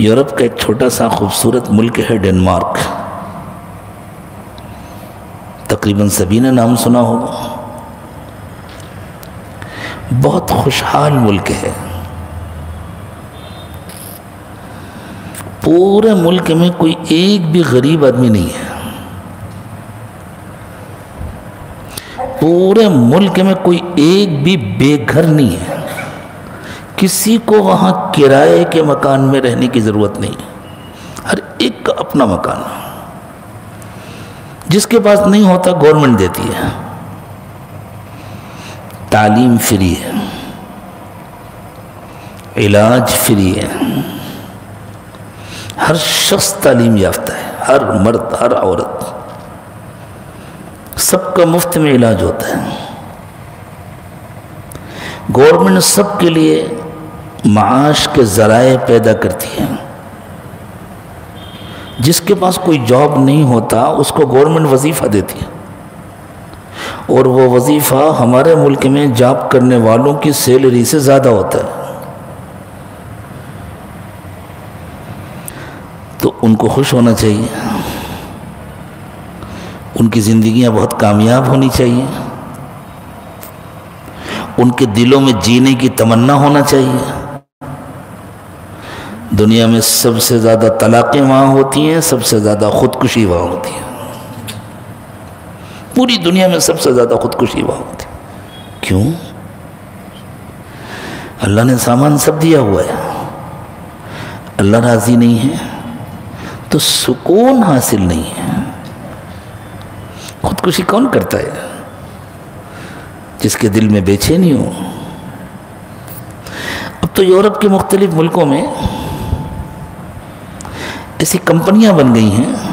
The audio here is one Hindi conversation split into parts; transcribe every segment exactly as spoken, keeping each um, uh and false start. यूरोप का एक छोटा सा खूबसूरत मुल्क है डेनमार्क। तकरीबन सभी ने नाम सुना होगा। बहुत खुशहाल मुल्क है। पूरे मुल्क में कोई एक भी गरीब आदमी नहीं है। पूरे मुल्क में कोई एक भी बेघर नहीं है। किसी को वहाँ किराए के मकान में रहने की ज़रूरत नहीं। हर एक का अपना मकान। जिसके पास नहीं होता गवर्नमेंट देती है। तालीम फ्री है, इलाज फ्री है। हर शख्स तालीम याफ्ता है, हर मर्द हर औरत। सबका मुफ्त में इलाज होता है। गवर्नमेंट सबके लिए माश के ज़राए पैदा करती है। जिसके पास कोई जॉब नहीं होता उसको गवर्नमेंट वजीफ़ा देती है और वो वजीफ़ा हमारे मुल्क में जॉब करने वालों की सैलरी से ज़्यादा होता है। तो उनको खुश होना चाहिए, उनकी ज़िंदगियां बहुत कामयाब होनी चाहिए, उनके दिलों में जीने की तमन्ना होना चाहिए। दुनिया में सबसे ज़्यादा तलाक़ें वहाँ होती हैं, सबसे ज़्यादा ख़ुदकुशी वहाँ होती है। पूरी दुनिया में सबसे ज़्यादा ख़ुदकुशी वहाँ होती है। क्यों? अल्लाह ने सामान सब दिया हुआ है, अल्लाह राज़ी नहीं है तो सुकून हासिल नहीं है। ख़ुदकुशी कौन करता है? जिसके दिल में बेचैनी हो। अब तो यूरोप के मुख्तलिफ मुल्कों में ऐसी कंपनियां बन गई हैं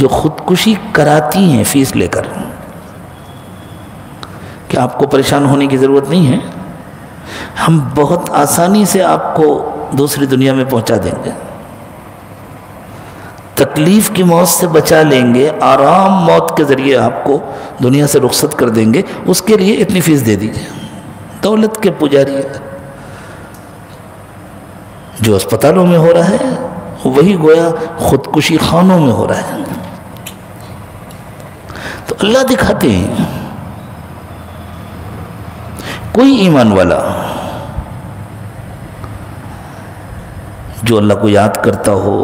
जो ख़ुदकुशी कराती हैं फीस लेकर कि आपको परेशान होने की ज़रूरत नहीं है, हम बहुत आसानी से आपको दूसरी दुनिया में पहुंचा देंगे, तकलीफ़ की मौत से बचा लेंगे, आराम मौत के ज़रिए आपको दुनिया से रुखसत कर देंगे, उसके लिए इतनी फ़ीस दे दीजिए। दौलत के पुजारी जो अस्पतालों में हो रहा है वही गोया ख़ुदकुशी खानों में हो रहा है। तो अल्लाह दिखाते हैं कोई ईमान वाला जो अल्लाह को याद करता हो,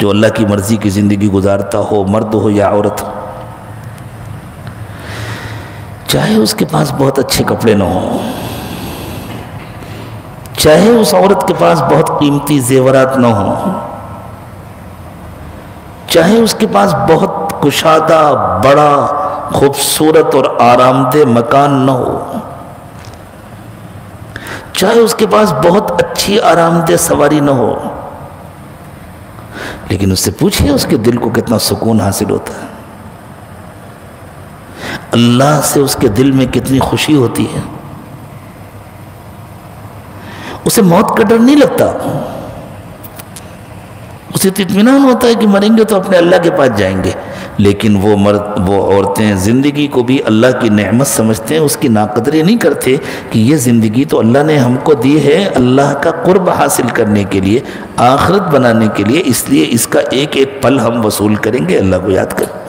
जो अल्लाह की मर्ज़ी की ज़िंदगी गुजारता हो, मर्द हो या औरत, चाहे उसके पास बहुत अच्छे कपड़े ना हो, चाहे उस औरत के पास बहुत कीमती ज़ेवरात ना हो, चाहे उसके पास बहुत कुशादा बड़ा खूबसूरत और आरामदेह मकान ना हो, चाहे उसके पास बहुत अच्छी आरामदेह सवारी ना हो, लेकिन उससे पूछिए उसके दिल को कितना सुकून हासिल होता है, अल्लाह से उसके दिल में कितनी खुशी होती है। उसे मौत का डर नहीं लगता। उसे तो इत्मीनान होता है कि मरेंगे तो अपने अल्लाह के पास जाएंगे। लेकिन वो मर्द वो औरतें ज़िंदगी को भी अल्लाह की नेमत समझते हैं, उसकी नाकदरी नहीं करते कि ये ज़िंदगी तो अल्लाह ने हमको दी है अल्लाह का कुर्ब हासिल करने के लिए, आखिरत बनाने के लिए, इसलिए इसका एक एक पल हम वसूल करेंगे, अल्लाह को याद करें।